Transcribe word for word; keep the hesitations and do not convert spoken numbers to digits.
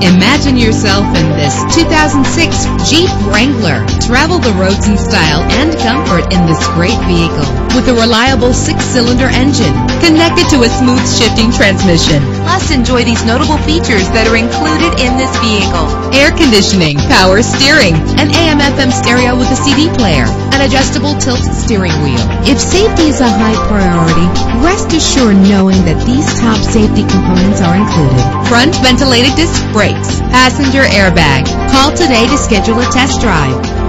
Imagine yourself in this two thousand six Jeep Wrangler. Travel the roads in style and comfort in this great vehicle with a reliable six-cylinder engine connected to a smooth shifting transmission. Plus, enjoy these notable features that are included in this vehicle: air conditioning, power steering, an A M F M stereo with a C D player, an adjustable tilt steering wheel. If safety is a high priority, rest assured knowing that these top safety components are included: front ventilated disc brakes, passenger airbag. Call today to schedule a test drive.